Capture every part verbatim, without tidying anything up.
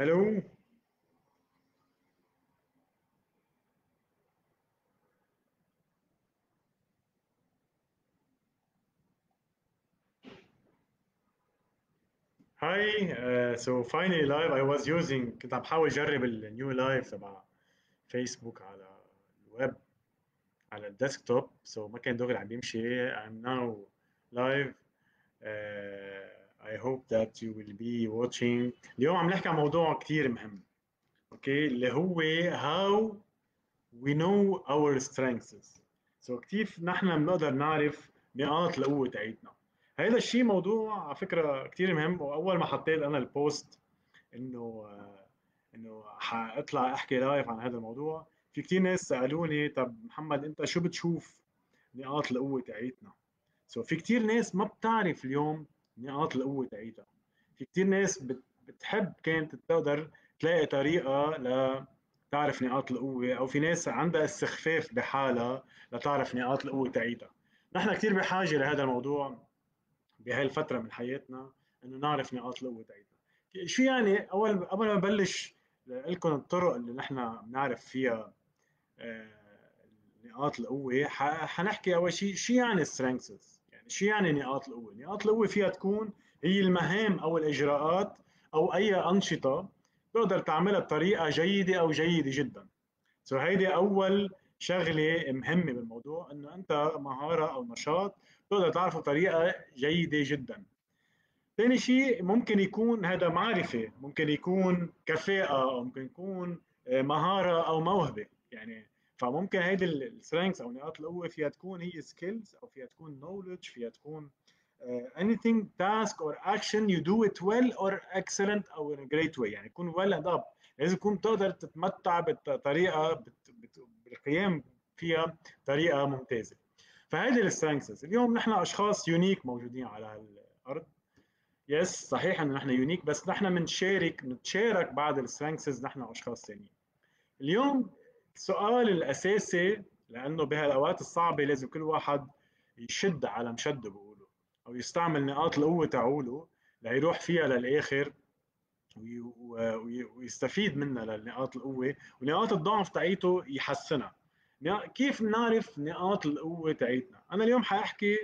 Hello. Hi. Uh, so finally live. I was using كنت عم بحاول أجرب النيو لايف تبع فيسبوك على الويب على الديسكتوب. So ما كان دغري عم بيمشي. I'm now live. Uh, I hope that you will be watching. اليوم عم نحكي عن موضوع كتير مهم. اوكي اللي هو how we know our strengths. So كيف نحن بنقدر نعرف نقاط القوة تاعتنا. هذا الشيء موضوع على فكره كثير مهم، واول ما حطيت انا البوست انه انه حاطلع احكي لايف عن هذا الموضوع، في كثير ناس سالوني طب محمد انت شو بتشوف نقاط القوه تاعتنا؟ سو في كثير ناس ما بتعرف اليوم نقاط القوه تاعتها، في كثير ناس بتحب كانت تقدر تلاقي طريقه لتعرف نقاط القوه، او في ناس عندها استخفاف بحالها لتعرف نقاط القوه تاعتها. نحن كثير بحاجه لهذا الموضوع بهاي الفترة من حياتنا، انه نعرف نقاط القوة تاعتنا. شو يعني؟ اول قبل ما ببلش لكم الطرق اللي نحن بنعرف فيها نقاط القوة، حنحكي اول شيء شو يعني سترينثس؟ يعني شو يعني نقاط القوة؟ نقاط القوة فيها تكون هي المهام او الاجراءات او اي انشطة بتقدر تعملها بطريقة جيدة او جيدة جدا. سو هيدي اول شغله مهمه بالموضوع، انه انت مهاره او نشاط تقدر تعرفه بطريقه جيده جدا. ثاني شيء ممكن يكون هذا معرفه، ممكن يكون كفاءه، او ممكن يكون مهاره او موهبه، يعني فممكن هيدي السترينثس او نقاط القوه فيها تكون هي سكيلز، او فيها تكون نولج، فيها تكون anything task or action you do it well or excellent or in a great way، يعني يكون well and up، لازم تكون تقدر تتمتع بطريقه بت... بت... بالقيام فيها بطريقه ممتازه. فهذه السترينثس. اليوم نحن اشخاص يونيك موجودين على الارض. يس صحيح انه نحن يونيك، بس نحن بنشارك بنتشارك بعض السترينثس نحن اشخاص ثانيين. اليوم السؤال الاساسي، لانه بهالاوقات الصعبه لازم كل واحد يشد على مشده بقولوا، او يستعمل نقاط القوه تعوله ليروح فيها للاخر ويستفيد منها لنقاط القوه، ونقاط الضعف تاعيته يحسنها. كيف نعرف نقاط القوه تاعيتنا؟ انا اليوم حاحكي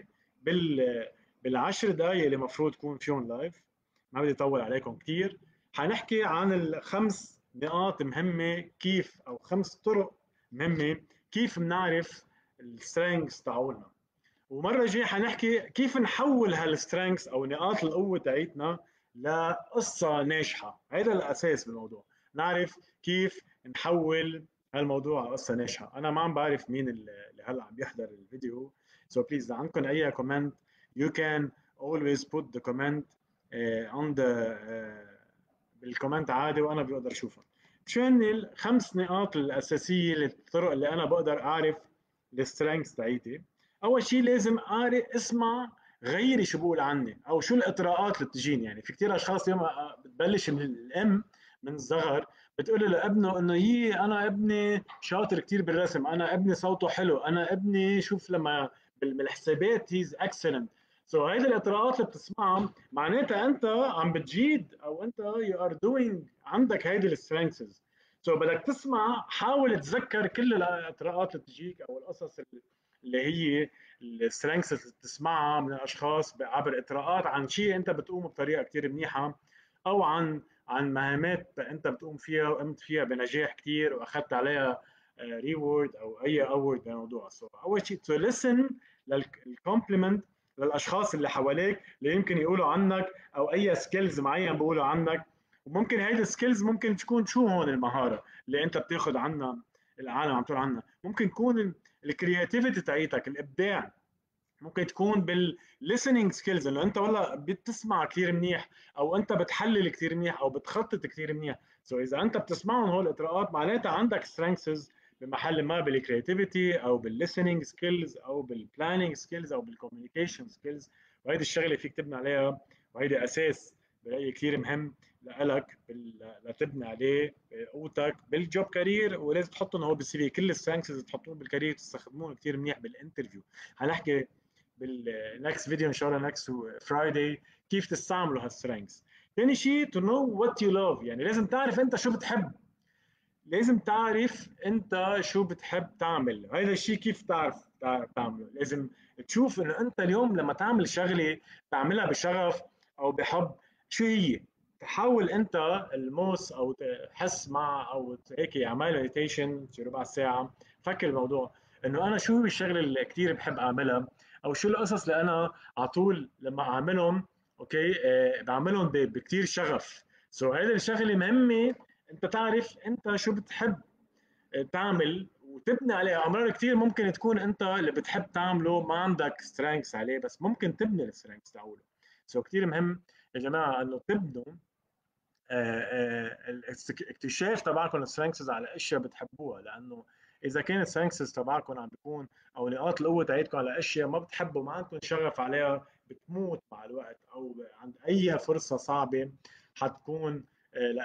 بال بالعشر دقائق اللي المفروض تكون فيهم لايف، ما بدي اطول عليكم كثير، حنحكي عن الخمس نقاط مهمه كيف، او خمس طرق مهمه كيف بنعرف السترينثس تاعولنا. ومره جايه حنحكي كيف نحول هالسترينثس او نقاط القوه تاعيتنا لقصة ناجحة. هذا الأساس بالموضوع، نعرف كيف نحول هالموضوع لقصة ناجحة. أنا ما عم بعرف مين اللي هلا عم بيحضر الفيديو، so please إذا عندكم أي كومنت you can always put the comment uh, on the uh, بالكومنت عادي وأنا بقدر أشوفها. شو هن الخمس نقاط الأساسية للطرق اللي أنا بقدر أعرف السترينثس تاعيتي؟ أول شيء لازم أعرف أسمع غيري شو بقول عني، او شو الاطراءات اللي بتجيني. يعني في كثير اشخاص اليوم بتبلش من الام من الصغر بتقول لابنه انه يي انا ابني شاطر كثير بالرسم، انا ابني صوته حلو، انا ابني شوف لما بالحسابات هيز اكسلنت. سو هيدي الاطراءات اللي بتسمعها معناتها انت عم بتجيد، او انت يو ار دوينج، عندك هيدي السترينثس. سو بدك تسمع، حاول تتذكر كل الاطراءات اللي بتجيك او القصص اللي اللي هي السترينثس اللي بتسمعها من الاشخاص عبر اطراءات عن شيء انت بتقوم بطريقه كثير منيحه، او عن عن مهامات انت بتقوم فيها وقمت فيها بنجاح كثير واخذت عليها ريورد او اي اوورد بموضوع الصوره. اول شيء تو لسن للكومبلمنت للاشخاص اللي حواليك اللي يمكن يقولوا عنك، او اي سكيلز معين بيقولوا عنك، وممكن هيدي السكيلز ممكن تكون شو هون المهاره اللي انت بتاخذ عنها العالم عم تقول عنها، ممكن تكون الكرياتيفيتي تاعيتك، الابداع، ممكن تكون بالليسننج سكيلز انه انت والله بتسمع كثير منيح، او انت بتحلل كثير منيح، او بتخطط كثير منيح. سو so اذا انت بتسمعهم هول الاطراءات معناتها عندك سترينثس بمحل ما، بالكرياتيفيتي او بالليسننج سكيلز او بالبلاننج سكيلز او بالكوميونيكيشن سكيلز. وهيدي الشغله فيك تبني عليها، وهيدي اساس برايي كثير مهم لك لتبني عليه قوتك بالجوب كارير. ولازم تحطهم هو بالسي في، كل السترينثس تحطوهم بالكارير تستخدموهم كثير منيح بالانترفيو. هنحكي بالنكست فيديو ان شاء الله، نكست فرايداي، كيف تستعملوا هالسترينثس. تاني شيء to know what you love، يعني لازم تعرف انت شو بتحب، لازم تعرف انت شو بتحب تعمل. هذا الشيء كيف تعرف تعمله؟ لازم تشوف انه انت اليوم لما تعمل شغله تعملها بشغف او بحب، شو هي؟ تحاول انت الموس او تحس مع او هيك اعمل مديتيشن شي ربع ساعه، فكر الموضوع انه انا شو الشغله اللي كثير بحب اعملها، او شو القصص اللي انا على طول لما اعملهم اوكي آه بعملهم بكثير شغف. سو so, هذه الشغله مهمه انت تعرف انت شو بتحب تعمل وتبني عليها. امرار كثير ممكن تكون انت اللي بتحب تعمله ما عندك سترينكس عليه، بس ممكن تبني السترينكس تعوله. سو so, كثير مهم يا جماعه انه تبنوا الاكتشاف تبعكم السترينكسز على اشياء بتحبوها، لانه اذا كانت السترينكسز تبعكم عم بيكون او نقاط القوه تاعتكم على اشياء ما بتحبوا ما عندكم شغف عليها، بتموت مع الوقت او عند اي فرصه صعبه حتكون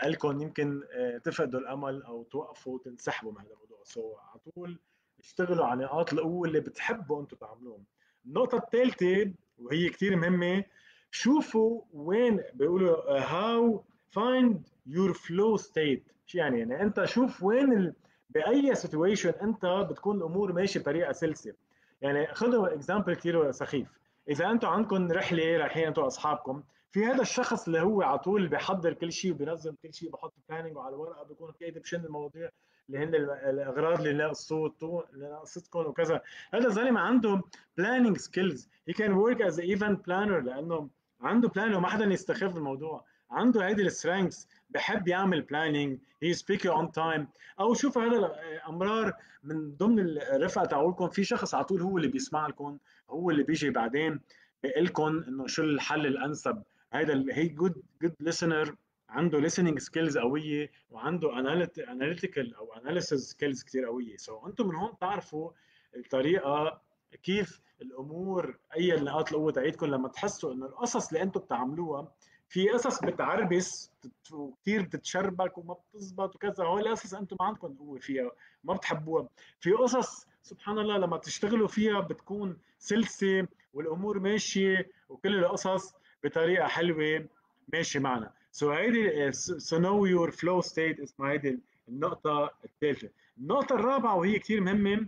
لكم يمكن تفقدوا الامل او توقفوا تنسحبوا من هذا الموضوع. سو على طول اشتغلوا على نقاط القوه اللي بتحبوا انتم تعملوهم. النقطه الثالثه وهي كثير مهمه، شوفوا وين بيقولوا هاو find your flow state. شو يعني؟ يعني انت شوف وين ال... باي سيتويشن انت بتكون الامور ماشيه بطريقه سلسه. يعني خذوا اكزامبل كثير سخيف، اذا انتم عندكم رحله رايحين انتم واصحابكم، في هذا الشخص اللي هو على طول بيحضر كل شيء وبينظم كل شيء، بحط بلاننج على ورقه، بيكون كاتب شن المواضيع اللي هن الاغراض اللي ناقص صوت اللي ناقصتكم وكذا، هذا الزلمه عنده بلاننج سكيلز، هي كان ورك از ايفنت بلانر، لانه عنده بلان وما حدا يستخف بالموضوع، عنده هيدي السترينكس، بحب يعمل بلاننج، هي سبيكر اون تايم. او شوف هذا امرار من ضمن الرفقه تاعولكم في شخص على طول هو اللي بيسمع لكم، هو اللي بيجي بعدين بيقول لكم انه شو الحل الانسب. هيدا هي جود جود ليسنر، عنده listening سكيلز قويه وعنده اناليتيكال او اناليسيس سكيلز كثير قويه. سو so, انتم من هون بتعرفوا الطريقه كيف الامور، اي نقاط القوه تاعتكم لما تحسوا انه القصص اللي انتم بتعملوها في قصص بتعربس وكثير بتتشربك وما بتزبط وكذا، هول القصص انتم ما عندكم قوه فيها ما بتحبوها. في قصص سبحان الله لما تشتغلوا فيها بتكون سلسه والامور ماشيه وكل القصص بطريقه حلوه ماشيه معنا. سو so, هيدي سو نو يور فلو ستيت اسمها هيدي النقطه الثالثه. النقطه الرابعه وهي كثير مهمه،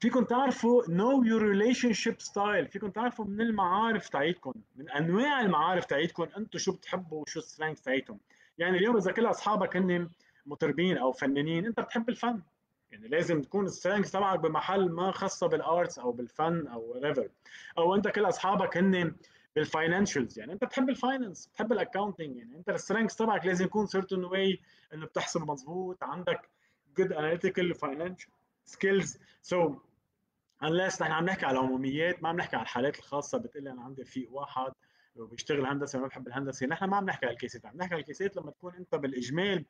فيكم تعرفوا know your relationship style، فيكم تعرفوا من المعارف تاعتكم، من انواع المعارف تاعتكم انتم شو بتحبوا وشو السترينكس تاعتكم. يعني اليوم اذا كل اصحابك هن مطربين او فنانين، انت بتحب الفن، يعني لازم تكون السترينكس تبعك بمحل ما خاصه بالارتس او بالفن او whatever. او انت كل اصحابك هن بالفاينانشلز، يعني انت بتحب الفاينانس، بتحب الاكونتنج، يعني انت السترينكس تبعك لازم يكون سيرتن واي انه بتحسب مضبوط، عندك جود اناليتيكال فاينانشال سكيلز. سو unless نحن عم نحكي على العموميات، ما عم نحكي على الحالات الخاصه بتقول لي انا عندي رفيق واحد وبيشتغل هندسه وما بحب الهندسه، نحن ما عم نحكي على الكيسات، عم نحكي على الكيسات لما تكون انت بالاجمال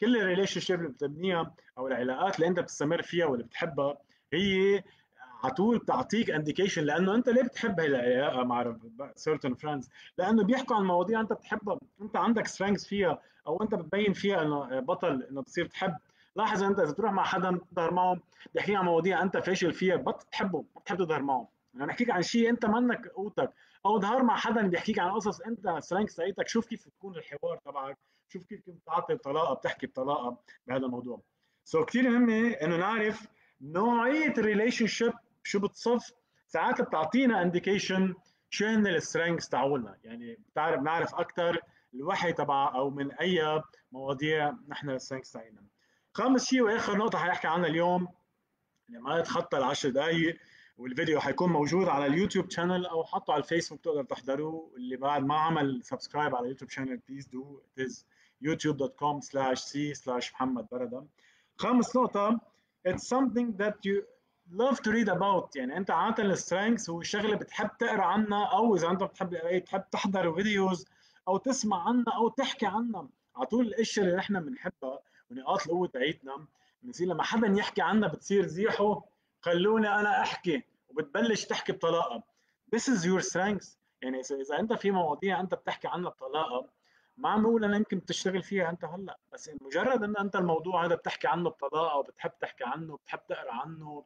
كل الريليشن شيب اللي بتبنيها او العلاقات اللي انت بتستمر فيها واللي بتحبها هي على طول بتعطيك انديكيشن، لانه انت ليه بتحب هي العلاقه مع سيرتن فريندز، لانه بيحكوا عن مواضيع انت بتحبها، انت عندك سترينكس فيها او انت بتبين فيها انه بطل انه بتصير تحب. لاحظ انت اذا تروح مع حدا بتظهر معه بيحكي عن مواضيع انت فاشل فيها، بطل تحبه، ما بتحب تظهر معه، لما يحكيك عن شيء انت منك قوتك، او ظهر مع حدا بيحكيك عن قصص انت سترينكس تاعتك، شوف كيف بتكون الحوار تبعك، شوف كيف بتعطي بطلاقه، بتحكي بطلاقه بهذا الموضوع. سو so, كثير مهمه انه نعرف نوعيه الريليشن شيب شو بتصف، ساعات بتعطينا انديكيشن شو هن السترينكس تاعولنا، يعني بتعرف نعرف اكثر الوحي تبع او من اي مواضيع نحن السترينكس تاعنا. خامس شيء واخر نقطه حنحكي عنها اليوم، لما اتخطى العشر دقائق والفيديو حيكون موجود على اليوتيوب شانل او حطه على الفيسبوك تقدر تحضروه، اللي بعد ما عمل سبسكرايب على اليوتيوب شانل بليز دو اتس يوتيوب دوت كوم سلاش سي سلاش محمد برده. خامس نقطه اتس something that you love to read about، يعني انت عاده السترينكس هو شغله بتحب تقرا عنها، او اذا انت بتحب القرايه بتحب تحضر فيديوز او تسمع عنها او تحكي عنها. على طول الاشياء اللي نحن بنحبها ونقاط القوه تاعتنا بنصير لما حدا يحكي عنا بتصير زيحه خلوني انا احكي، وبتبلش تحكي بطلاقه. This is your strengths، يعني اذا انت في مواضيع انت بتحكي عنها بطلاقه، ما عم بقول انا يمكن بتشتغل فيها انت هلا، بس مجرد ان انت الموضوع هذا بتحكي عنه بطلاقه وبتحب تحكي عنه وبتحب تقرا عنه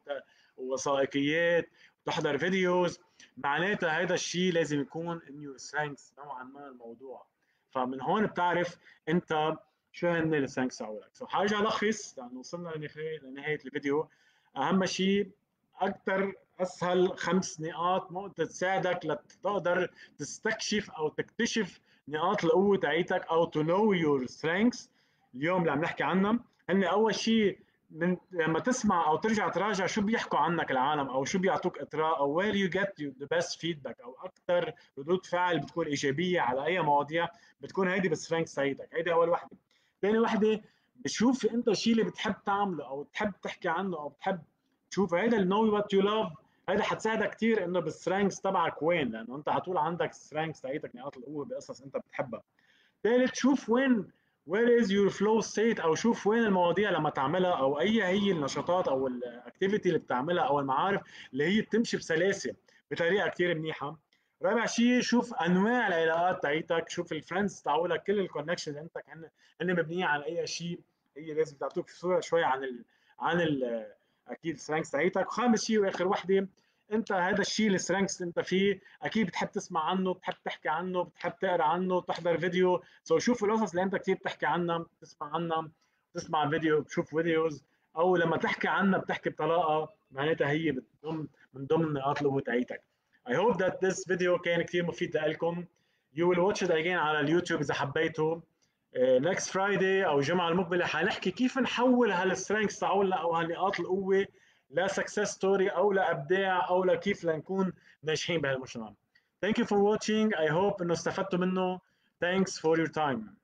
ووثائقيات وتحضر فيديوز، معناتها هذا الشيء لازم يكون in your strengths نوعا ما الموضوع. فمن هون بتعرف انت شو هن الثانكس تاعولك. سو حارجع الخص لانه وصلنا لنهايه الفيديو. اهم شيء اكثر اسهل خمس نقاط ممكن تساعدك لتقدر تستكشف او تكتشف نقاط القوه تاعيتك او تو نو يور سترينكس. اليوم اللي عم نحكي عنهم هن اول شيء من لما تسمع او ترجع تراجع شو بيحكوا عنك العالم او شو بيعطوك اطراء او وير يو جيت ذا بيست فيدباك او اكثر ردود فعل بتكون ايجابيه على اي مواضيع، بتكون هيدي بالسترينكس تاعيتك. هيدي اول وحده. ثاني وحده بتشوف انت شيء اللي بتحب تعمله او بتحب تحكي عنه او بتحب تشوف. هيدا النو وات يو لاف هيدا حتساعدك كثير انه بالسترينكس تبعك وين، لانه انت على طول عندك سترينكس تاعيتك نقاط القوه بقصص انت بتحبها. ثالث شوف وين where is your flow state او شوف وين المواضيع لما تعملها او اي هي النشاطات او الاكتيفيتي اللي بتعملها او المعارف اللي هي بتمشي بسلاسه بطريقه كثير منيحه. رابع شيء شوف انواع العلاقات تاعيتك، شوف الفريندز تاعولك، كل الكونكشنز عندك هن مبنيه على اي شيء. هي لازم تعطوك صوره شوي عن ال عن ال اكيد السترينكس تاعيتك. وخامس شيء واخر وحده انت هذا الشيء السترينكس انت فيه اكيد بتحب تسمع عنه، بتحب تحكي عنه، بتحب تقرا عنه، تحضر فيديو. سو شوف القصص اللي انت كثير بتحكي عنها، بتسمع عنها، بتسمع فيديو، بتشوف فيديوز، او لما تحكي عنها بتحكي بطلاقه معناتها هي بتضم من ضمن نقاط القوه تاعيتك. I hope that this video كان كثير مفيد لكم. You will watch it again على اليوتيوب اذا حبيته. Next Friday او الجمعه المقبله حنحكي كيف نحول هالسترينكس تاعولنا او هالنقاط القوه لا success story أو لا إبداع أو لا كيف لنكون ناجحين بهالمجتمع. Thank you for watching. I hope إنه استفدتوا منه. Thanks for your time.